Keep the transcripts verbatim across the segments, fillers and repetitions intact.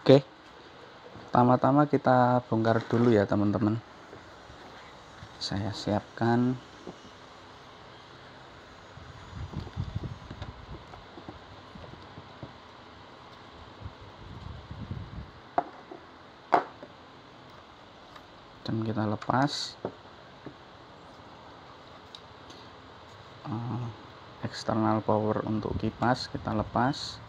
Oke, pertama-tama kita bongkar dulu ya teman-teman. Saya siapkan dan kita lepas eksternal power untuk kipas, kita lepas.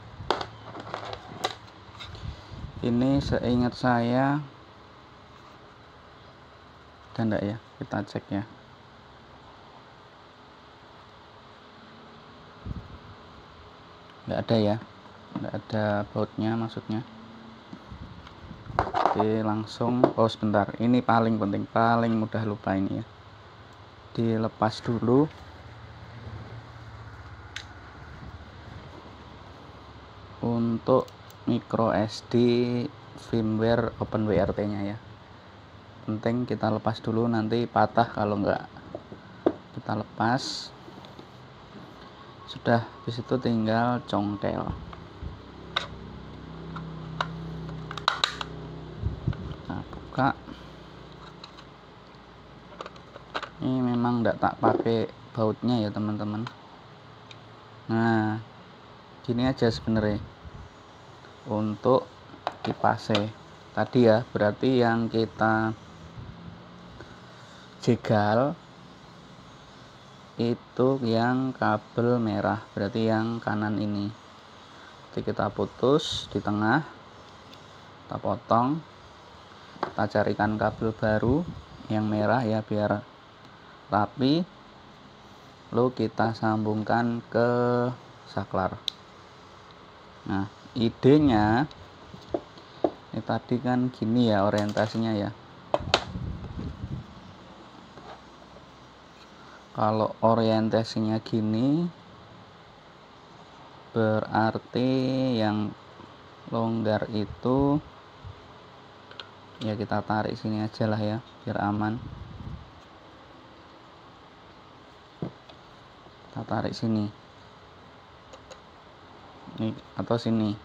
Ini seingat saya ganda ya, kita cek ya. Enggak ada ya, enggak ada bautnya maksudnya. Oke, langsung oh sebentar, ini paling penting, paling mudah lupa ini ya. Dilepas dulu. Untuk micro S D firmware OpenWRT nya ya, penting kita lepas dulu, nanti patah kalau enggak. Kita lepas, sudah, disitu tinggal congkel. Kita buka, ini memang enggak tak pakai bautnya ya teman-teman. Nah gini aja sebenarnya untuk kipasnya tadi ya, berarti yang kita jegal itu yang kabel merah, berarti yang kanan ini. Jadi kita putus di tengah, kita potong, kita carikan kabel baru yang merah ya biar rapi, lalu kita sambungkan ke saklar. Nah idenya ini tadi kan gini ya orientasinya ya. Kalau orientasinya gini berarti yang longgar itu ya kita tarik sini aja lah ya biar aman. Kita tarik sini ini atau sini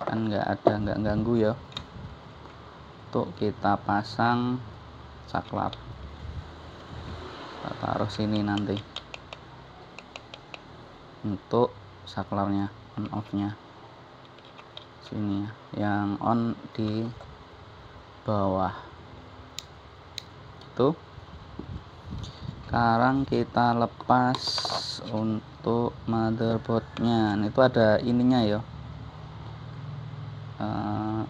kan nggak ada, nggak ganggu ya. Untuk kita pasang saklar, kita taruh sini nanti untuk saklarnya, on off nya sini yang on di bawah itu. Sekarang kita lepas untuk motherboardnya. Nah, itu ada ininya ya, uh,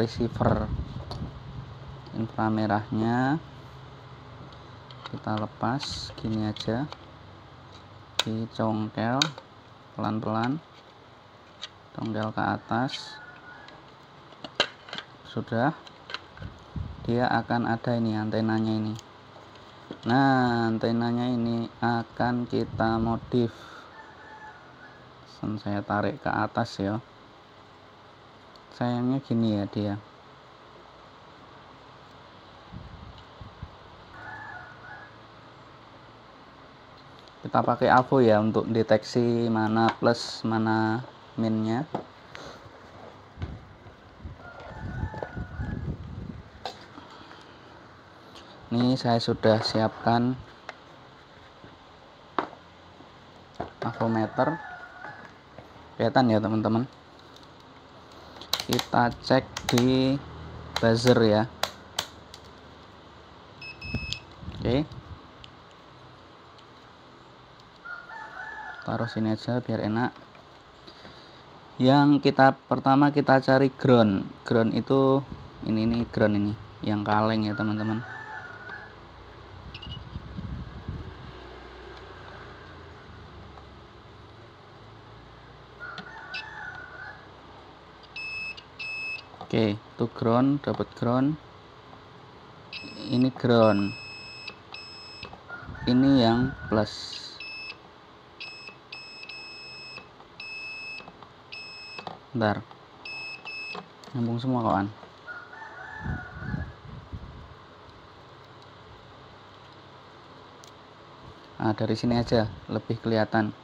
receiver inframerahnya kita lepas gini aja, dicongkel pelan-pelan, congkel ke atas. Sudah, dia akan ada ini antenanya ini. Nah antenanya ini akan kita modif. Sen saya tarik ke atas ya, sayangnya gini ya dia. Kita pakai A V O ya untuk deteksi mana plus mana minnya. Ini saya sudah siapkan avometer, kelihatan ya teman-teman. Kita cek di buzzer ya. Oke, taruh sini aja biar enak. Yang kita pertama kita cari ground. Ground itu ini nih, ground ini yang kaleng ya teman-teman. Oke, itu ground, dapat ground. Ini ground. Ini yang plus. Bentar. Nyambung semua kawan. Nah, dari sini aja lebih kelihatan.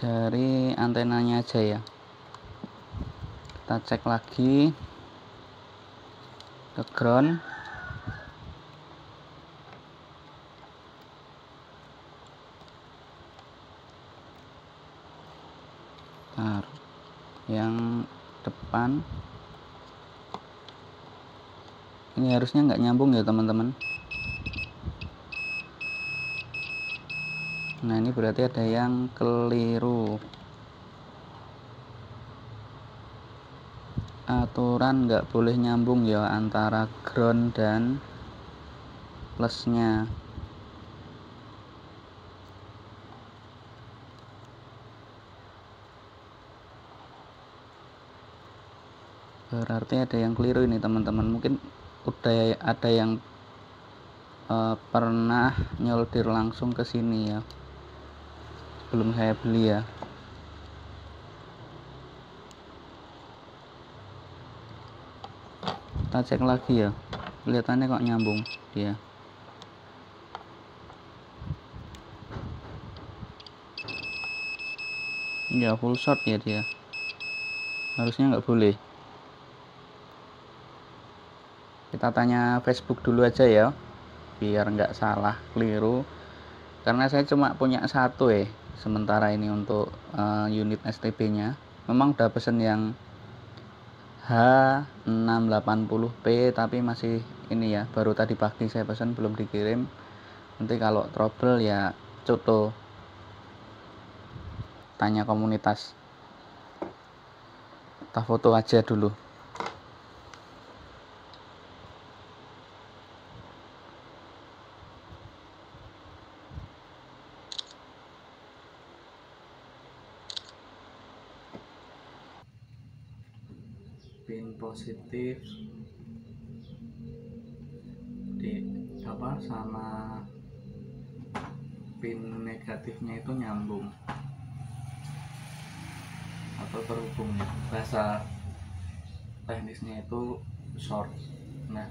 dari antenanya aja ya, kita cek lagi ke ground. Bentar. Yang depan ini harusnya nggak nyambung ya teman-teman. Nah ini berarti ada yang keliru, aturan nggak boleh nyambung ya antara ground dan plusnya. Berarti ada yang keliru ini teman-teman, mungkin udah ada yang uh, pernah nyolder langsung ke sini ya, belum saya beli ya. Kita cek lagi ya, kelihatannya kok nyambung dia. Ya full shot ya dia, harusnya nggak boleh. Kita tanya Facebook dulu aja ya, biar nggak salah keliru, karena saya cuma punya satu ya sementara ini untuk uh, unit S T B nya. Memang udah pesen yang H enam delapan nol P tapi masih ini ya, baru tadi pagi saya pesen, belum dikirim. Nanti kalau trouble ya coto, tanya komunitas. Kita foto aja dulu. Pin positif di apa sama pin negatifnya itu nyambung atau terhubung ya, bahasa teknisnya itu short. Nah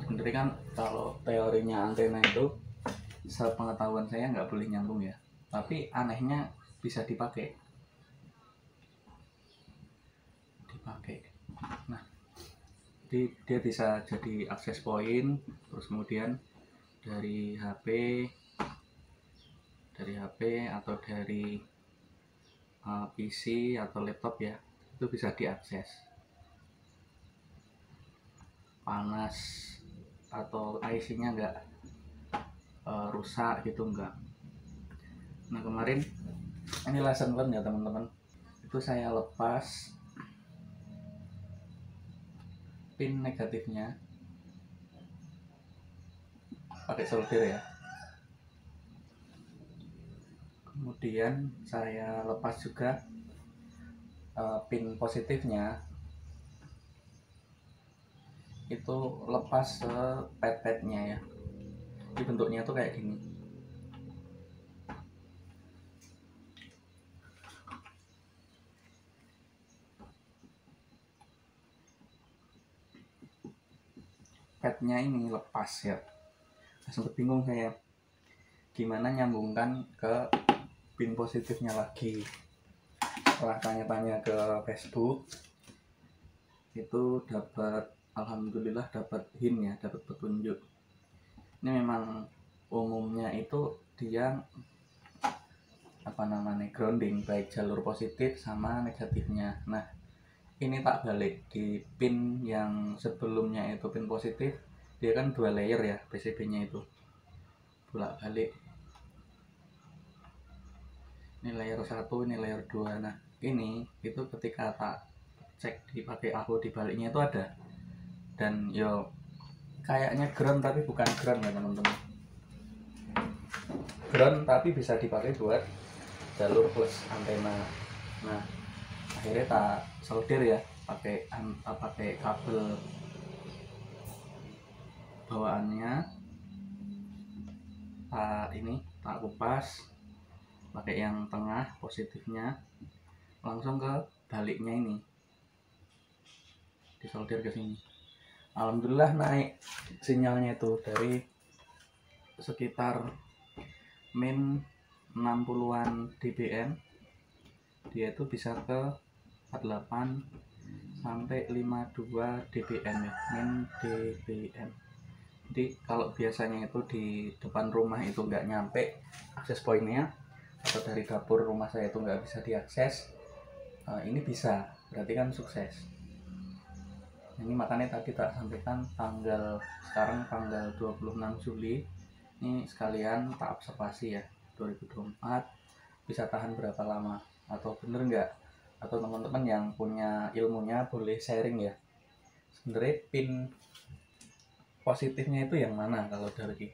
sebenarnya kan kalau teorinya antena itu sepengetahuan saya nggak boleh nyambung ya, tapi anehnya bisa dipakai dipakai. Nah, jadi dia bisa jadi akses point, terus kemudian dari H P, dari H P atau dari uh, P C atau laptop ya, itu bisa diakses. Panas atau I C-nya nggak uh, rusak gitu nggak. Nah kemarin ini lesson learn ya teman-teman, itu saya lepas pin negatifnya pakai solder ya, kemudian saya lepas juga uh, pin positifnya, itu lepas ke pet-petnya ya. Jadi bentuknya tuh kayak gini, petnya ini lepas ya. Sempat bingung saya gimana nyambungkan ke pin positifnya lagi. Setelah tanya-tanya ke Facebook itu dapat, alhamdulillah dapat hint ya, dapat petunjuk. Ini memang umumnya itu dia apa namanya grounding baik jalur positif sama negatifnya. Nah ini tak balik di pin yang sebelumnya itu pin positif, dia kan dua layer ya P C B nya itu, bolak balik ini layer satu ini layer dua. Nah ini itu ketika tak cek dipakai aku dibaliknya itu ada, dan yo kayaknya ground tapi bukan ground ya teman-teman, ground tapi bisa dipakai buat jalur plus antena. Nah akhirnya tak solder ya pakai pakai kabel bawaannya, tak ini tak kupas pakai yang tengah positifnya, langsung ke baliknya ini disolder ke sini. Alhamdulillah naik sinyalnya itu dari sekitar min enam puluhan dBm dia itu bisa ke empat puluh delapan sampai lima puluh dua dBm ya, min dBm. Jadi kalau biasanya itu di depan rumah itu nggak nyampe akses pointnya, atau dari dapur rumah saya itu nggak bisa diakses, uh, ini bisa, berarti kan sukses. Ini makanya tadi tak sampaikan tanggal, sekarang tanggal dua puluh enam Juli, ini sekalian tak observasi ya, dua ribu dua puluh empat bisa tahan berapa lama, atau bener nggak, atau teman-teman yang punya ilmunya boleh sharing ya. Sebenarnya pin positifnya itu yang mana kalau dari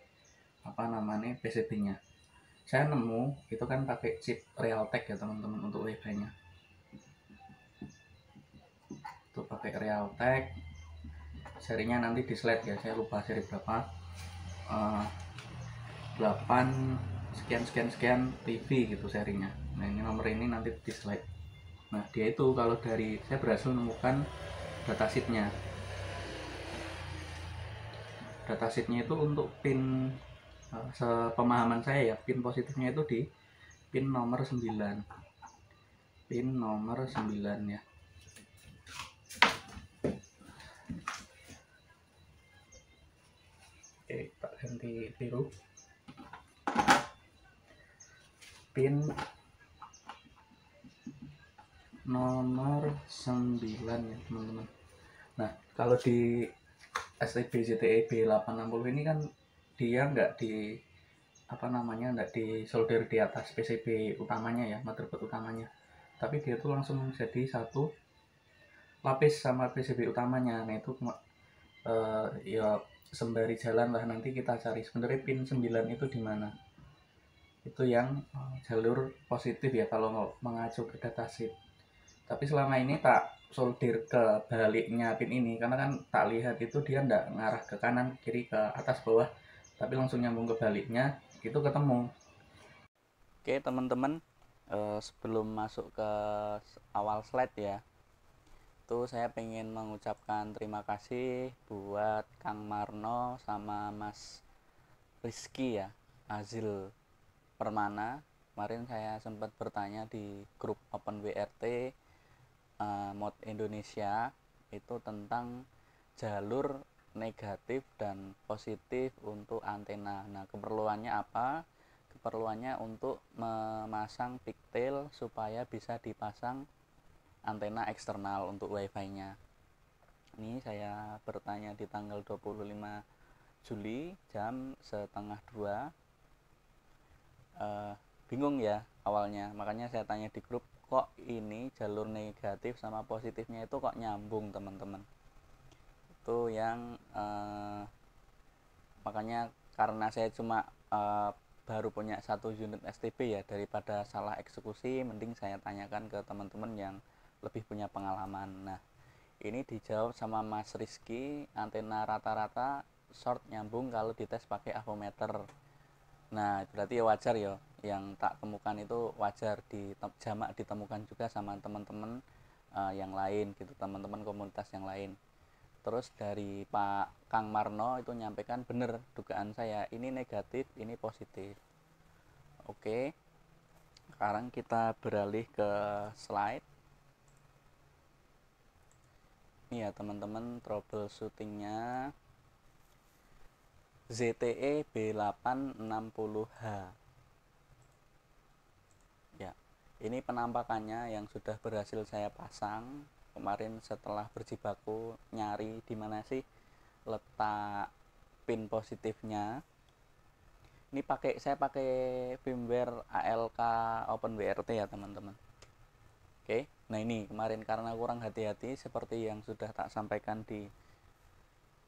apa namanya P C B-nya? Saya nemu itu kan pakai chip Realtek ya teman-teman untuk Wi-Fi-nya. Itu pakai Realtek. Serinya nanti di slide ya, saya lupa seri berapa. Uh, delapan sekian sekian sekian T V gitu serinya. Nah, ini nomor ini nanti di slide. Nah, dia itu kalau dari saya berhasil menemukan datasheet-nya. Datasheetnya itu untuk pin, sepemahaman saya ya, pin positifnya itu di pin nomor sembilan, pin nomor sembilan ya. Oke, tak ganti biru, pin nomor sembilan ya teman-teman. Nah, kalau di S T B Z T E B delapan enam nol ini kan dia nggak di apa namanya nggak disolder di atas P C B utamanya ya, motherboard utamanya, tapi dia tuh langsung jadi satu lapis sama P C B utamanya. Nah itu uh, ya sembari jalan lah nanti kita cari sebenarnya pin sembilan itu di mana. Itu yang jalur positif ya kalau mengacu ke datasheet, tapi selama ini tak solder ke baliknya pin ini, karena kan tak lihat itu dia ndak ngarah ke kanan kiri ke atas bawah, tapi langsung nyambung ke baliknya, itu ketemu. Oke teman-teman, eh, sebelum masuk ke awal slide ya, tuh saya pengen mengucapkan terima kasih buat Kang Marno sama Mas Rizky ya, Azis Permana. Kemarin saya sempat bertanya di grup OpenWRT Uh, mod Indonesia itu tentang jalur negatif dan positif untuk antena. Nah, keperluannya apa? Keperluannya untuk memasang pigtail supaya bisa dipasang antena eksternal untuk Wi-Fi-nya. Ini saya bertanya di tanggal dua puluh lima Juli jam setengah dua. Uh, bingung ya awalnya, makanya saya tanya di grup, kok ini jalur negatif sama positifnya itu kok nyambung teman-teman. Itu yang eh, makanya karena saya cuma eh, baru punya satu unit S T B ya, daripada salah eksekusi mending saya tanyakan ke teman-teman yang lebih punya pengalaman. Nah ini dijawab sama Mas Rizky, antena rata-rata short nyambung kalau dites pakai avometer. Nah berarti ya wajar ya, yang tak temukan itu wajar di jamak ditemukan juga sama teman-teman uh, yang lain gitu, teman-teman komunitas yang lain. Terus dari Pak Kang Marno itu nyampaikan bener dugaan saya, ini negatif ini positif. Oke, sekarang kita beralih ke slide ini ya teman-teman, troubleshootingnya Z T E B delapan enam nol H. Ini penampakannya yang sudah berhasil saya pasang kemarin setelah berjibaku nyari di mana sih letak pin positifnya. Ini pakai saya pakai firmware A L K Open W R T ya teman-teman. Oke, nah ini kemarin karena kurang hati-hati seperti yang sudah tak sampaikan di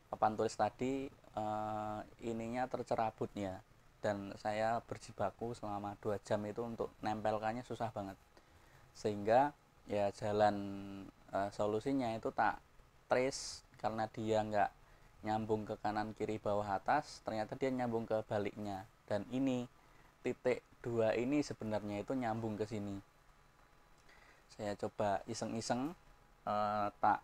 papan tulis tadi, eh, ininya tercerabut ya. Dan saya berjibaku selama dua jam itu untuk nempelkannya susah banget, sehingga ya jalan e, solusinya itu tak trace, karena dia nggak nyambung ke kanan kiri bawah atas, ternyata dia nyambung ke baliknya. Dan ini titik dua ini sebenarnya itu nyambung ke sini. Saya coba iseng-iseng e, tak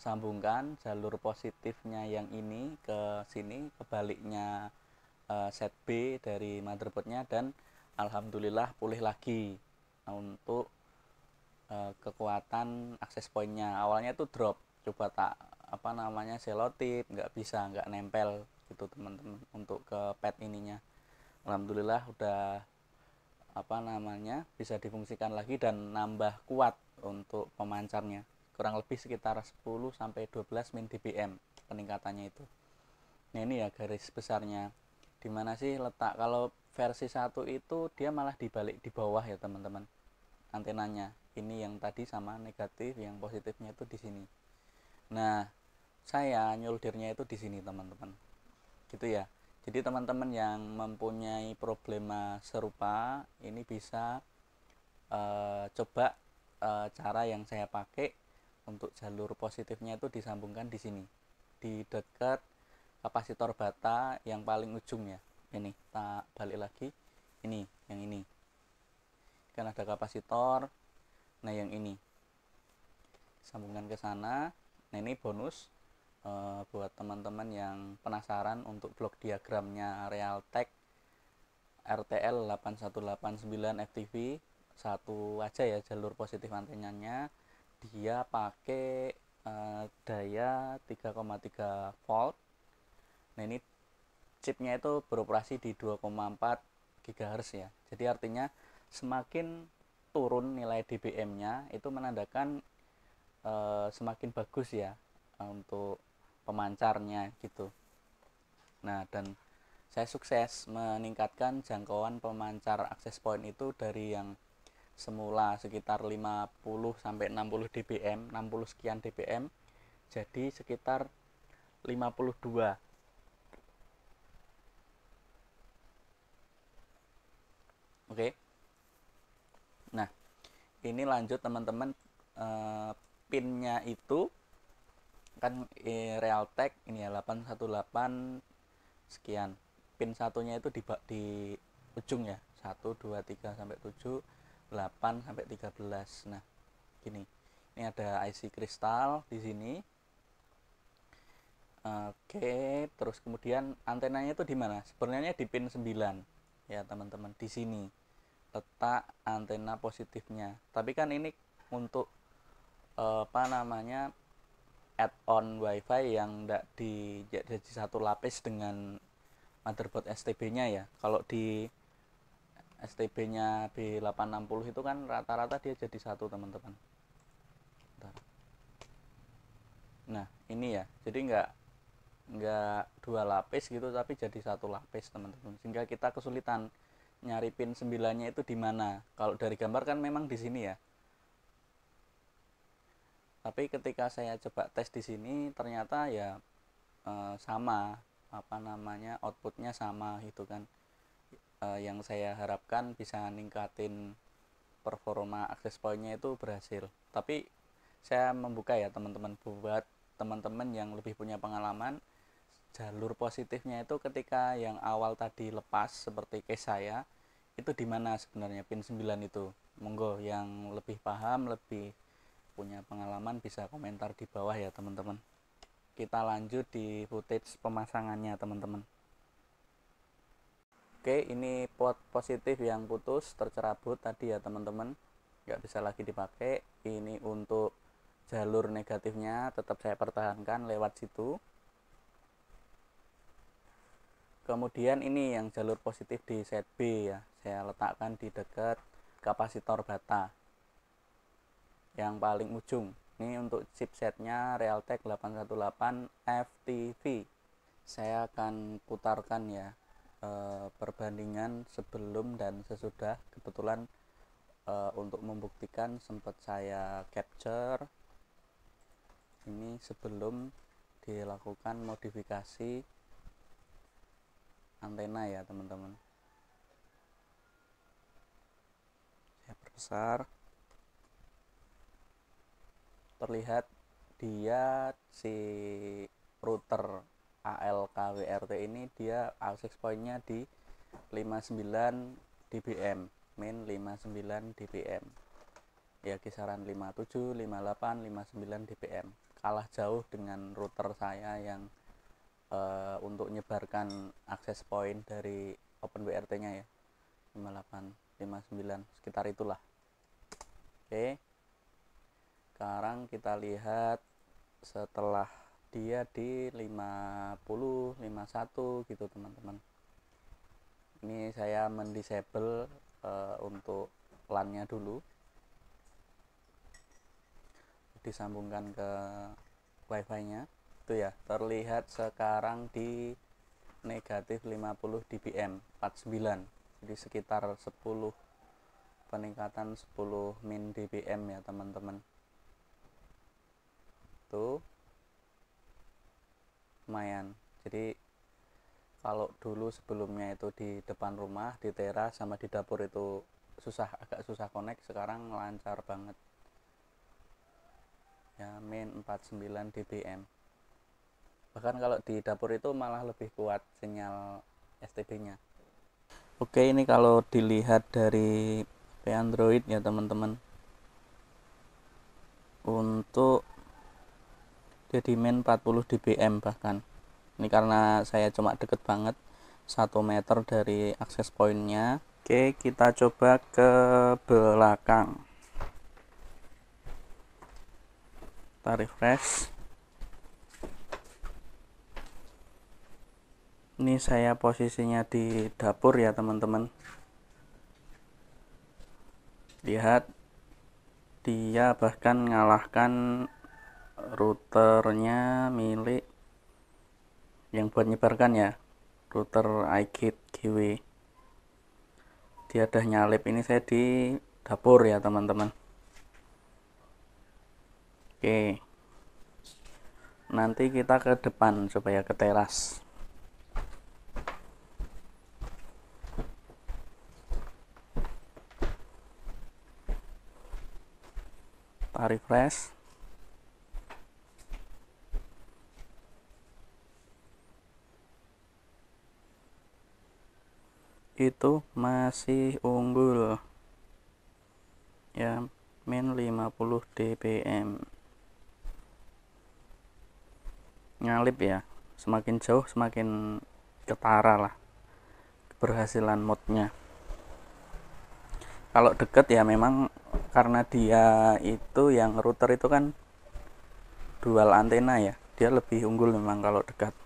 sambungkan jalur positifnya yang ini ke sini, ke baliknya set B dari motherboardnya, dan alhamdulillah pulih lagi. Nah, untuk eh, kekuatan akses pointnya. Awalnya tuh drop, coba tak apa namanya selotip, nggak bisa, nggak nempel gitu teman-teman untuk ke pad ininya. Alhamdulillah udah apa namanya bisa difungsikan lagi dan nambah kuat untuk pemancarnya, kurang lebih sekitar sepuluh sampai dua belas min D B M peningkatannya itu. Nah ini ya garis besarnya dimana sih letak. Kalau versi satu itu dia malah dibalik di bawah ya teman-teman antenanya, ini yang tadi sama negatif, yang positifnya itu di sini. Nah saya nyoldernya itu di sini teman-teman gitu ya. Jadi teman-teman yang mempunyai problema serupa ini bisa eh, coba eh, cara yang saya pakai untuk jalur positifnya itu disambungkan di sini, di dekat kapasitor bata yang paling ujung ya. Ini tak balik lagi, ini yang ini kan ada kapasitor, nah yang ini sambungkan ke sana. Nah ini bonus e, buat teman-teman yang penasaran untuk blok diagramnya Realtek R T L delapan satu delapan sembilan F T V. Satu aja ya jalur positif antenanya, dia pakai e, daya tiga koma tiga volt. Nah ini chipnya itu beroperasi di dua koma empat gigahertz ya. Jadi artinya semakin turun nilai D B M nya itu menandakan e, semakin bagus ya untuk pemancarnya gitu. Nah dan saya sukses meningkatkan jangkauan pemancar akses point itu dari yang semula sekitar lima puluh sampai enam puluh D B M, enam puluh sekian D B M, jadi sekitar lima puluh dua. Oke. Nah, ini lanjut teman-teman, e, pinnya itu kan e, Realtek ini ya delapan satu delapan sekian. Pin satunya itu di di ujung ya. satu dua tiga sampai tujuh, delapan sampai tiga belas. Nah, gini. Ini ada I C kristal di sini. Oke, terus kemudian antenanya itu di mana? Sebenarnya di pin sembilan ya, teman-teman, di sini letak antena positifnya. Tapi kan ini untuk eh, apa namanya add-on wifi yang tidak di jadi satu lapis dengan motherboard S T B-nya ya. Kalau di S T B-nya B delapan enam nol itu kan rata-rata dia jadi satu teman-teman. Nah ini ya, jadi nggak nggak dua lapis gitu, tapi jadi satu lapis teman-teman. Sehingga kita kesulitan nyari pin sembilannya itu di mana. Kalau dari gambar kan memang di sini ya. Tapi ketika saya coba tes di sini ternyata ya e, sama apa namanya outputnya sama gitu kan. E, yang saya harapkan bisa ningkatin performa akses pointnya itu berhasil. Tapi saya membuka ya teman-teman, buat teman-teman yang lebih punya pengalaman jalur positifnya itu ketika yang awal tadi lepas seperti case saya itu di mana sebenarnya pin sembilan itu. Monggo yang lebih paham, lebih punya pengalaman bisa komentar di bawah ya teman-teman. Kita lanjut di footage pemasangannya teman-teman. Oke, ini port positif yang putus tercerabut tadi ya teman-teman, nggak bisa lagi dipakai. Ini untuk jalur negatifnya tetap saya pertahankan lewat situ. Kemudian ini yang jalur positif di set B ya, saya letakkan di dekat kapasitor bata yang paling ujung. Ini untuk chipsetnya Realtek delapan satu delapan F T V. Saya akan putarkan ya e, perbandingan sebelum dan sesudah. Kebetulan e, untuk membuktikan sempat saya capture ini sebelum dilakukan modifikasi antena ya teman-teman. Saya perbesar, terlihat dia si router A L K W R T ini dia akses pointnya di lima puluh sembilan D B M, min lima puluh sembilan D B M ya, kisaran lima puluh tujuh, lima puluh delapan, lima puluh sembilan D B M. Kalah jauh dengan router saya yang Uh, untuk menyebarkan akses point dari OpenWRT nya ya, lima puluh delapan, lima puluh sembilan sekitar itulah. Oke, Sekarang kita lihat setelah dia di lima puluh, lima puluh satu gitu teman-teman. Ini saya mendisable uh, untuk LAN-nya dulu. Disambungkan ke wifi-nya. Itu ya, terlihat sekarang di negatif lima puluh dBm, empat puluh sembilan. Jadi sekitar sepuluh, peningkatan sepuluh min dBm ya teman-teman. Tuh lumayan. Jadi kalau dulu sebelumnya itu di depan rumah, di teras sama di dapur itu susah, agak susah connect, sekarang lancar banget ya, min empat puluh sembilan dBm. Bahkan kalau di dapur itu malah lebih kuat sinyal S T B nya. Oke, ini kalau dilihat dari H P Android ya teman-teman, untuk jadi min empat puluh dBm. Bahkan ini karena saya cuma deket banget satu meter dari akses pointnya. Oke, kita coba ke belakang, kita refresh. Ini saya posisinya di dapur ya teman-teman, lihat dia bahkan ngalahkan routernya milik yang buat nyebarkan ya, router iGate G W. Dia udah nyalip, ini saya di dapur ya teman-teman. Oke, nanti kita ke depan supaya ke teras. Kita refresh. Itu masih unggul ya, min lima puluh dBm. Nyalip ya, semakin jauh semakin ketara lah keberhasilan modnya. Kalau deket ya memang karena dia itu yang router itu kan dual antena ya, dia lebih unggul memang kalau dekat.